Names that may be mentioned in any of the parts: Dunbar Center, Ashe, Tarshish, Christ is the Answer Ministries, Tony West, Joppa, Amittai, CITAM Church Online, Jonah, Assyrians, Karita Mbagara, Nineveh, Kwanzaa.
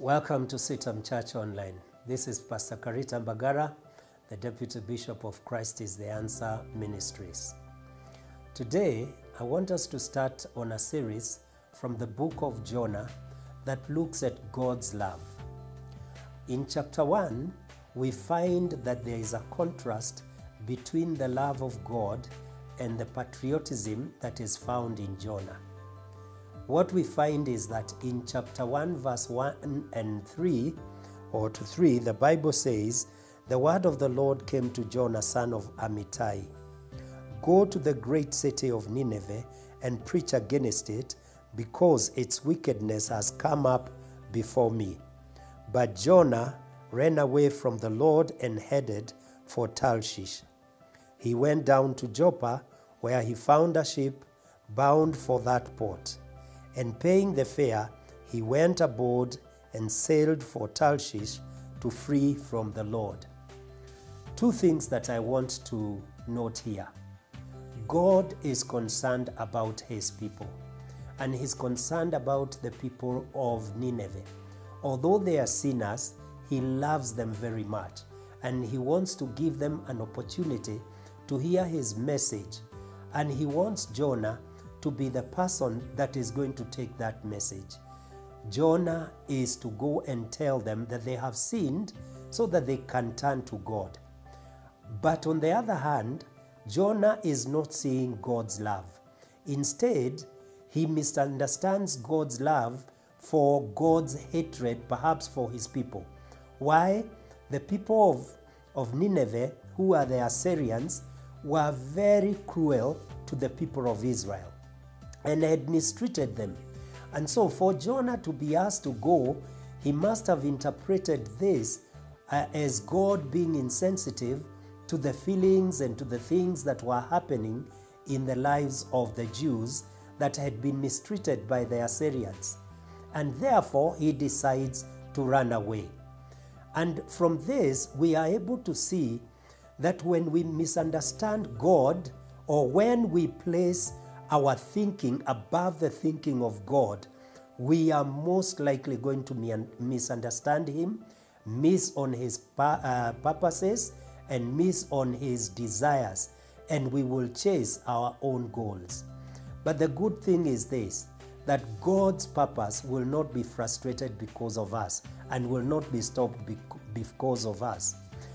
Welcome to Sitam Church Online. This is Pastor Karita Mbagara, the Deputy Bishop of Christ is the Answer Ministries. Today, I want us to start on a series from the book of Jonah that looks at God's love. In chapter 1, we find that there is a contrast between the love of God and the patriotism that is found in Jonah. What we find is that in chapter 1 verse 1 to 3, the Bible says, "The word of the Lord came to Jonah, son of Amittai. Go to the great city of Nineveh and preach against it, because its wickedness has come up before me." But Jonah ran away from the Lord and headed for Tarshish. He went down to Joppa, where he found a ship bound for that port. And paying the fare, he went aboard and sailed for Tarshish to flee from the Lord. Two things that I want to note here. God is concerned about his people, and he's concerned about the people of Nineveh. Although they are sinners, he loves them very much, and he wants to give them an opportunity to hear his message. And he wants Jonah to be the person that is going to take that message. Jonah is to go and tell them that they have sinned so that they can turn to God. But on the other hand, Jonah is not seeing God's love. Instead, he misunderstands God's love for God's hatred, perhaps for his people. Why? The people of Nineveh, who are the Assyrians, were very cruel to the people of Israel and had mistreated them. And so for Jonah to be asked to go, he must have interpreted this as God being insensitive to the feelings and to the things that were happening in the lives of the Jews that had been mistreated by the Assyrians. And therefore, he decides to run away. And from this, we are able to see that when we misunderstand God, or when we place our thinking above the thinking of God, we are most likely going to misunderstand him, miss on his purposes, and miss on his desires, and we will chase our own goals. But the good thing is this, that God's purpose will not be frustrated because of us and will not be stopped because of us.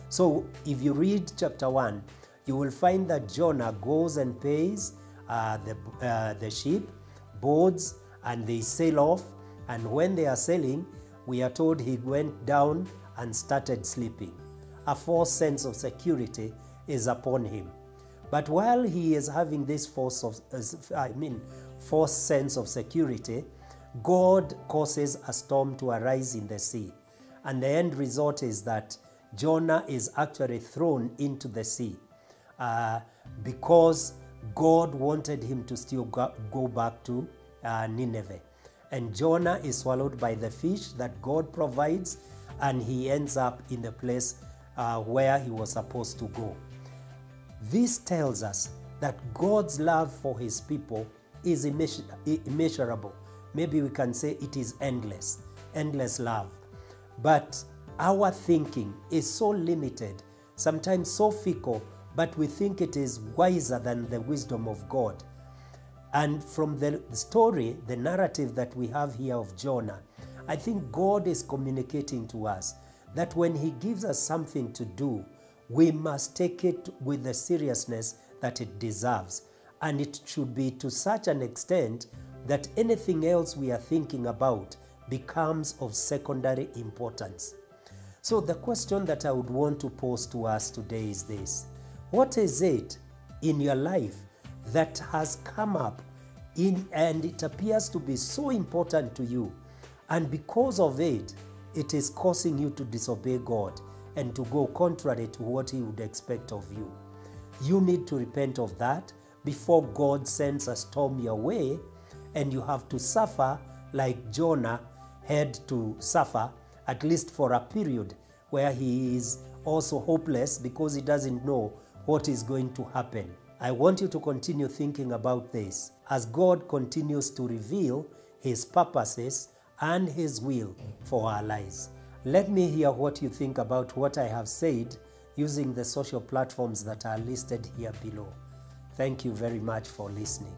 So if you read chapter 1, you will find that Jonah goes and pays the ship, boards, and they sail off. And when they are sailing, we are told he went down and started sleeping. A false sense of security is upon him. But while he is having this false sense of security, God causes a storm to arise in the sea. And the end result is that Jonah is actually thrown into the sea because God wanted him to still go back to Nineveh. And Jonah is swallowed by the fish that God provides, and he ends up in the place where he was supposed to go. This tells us that God's love for his people is immeasurable. Maybe we can say it is endless, endless love. But our thinking is so limited, sometimes so fickle, but we think it is wiser than the wisdom of God. And from the story, the narrative that we have here of Jonah, I think God is communicating to us that when he gives us something to do, we must take it with the seriousness that it deserves. And it should be to such an extent that anything else we are thinking about becomes of secondary importance. So the question that I would want to pose to us today is this. What is it in your life that has come up and it appears to be so important to you, and because of it, it is causing you to disobey God and to go contrary to what he would expect of you? You need to repent of that before God sends a storm your way, and you have to suffer like Jonah had to suffer, at least for a period where he is also hopeless because he doesn't know what is going to happen. I want you to continue thinking about this as God continues to reveal his purposes and His will for our lives. Let me hear what you think about what I have said using the social platforms that are listed here below. Thank you very much for listening.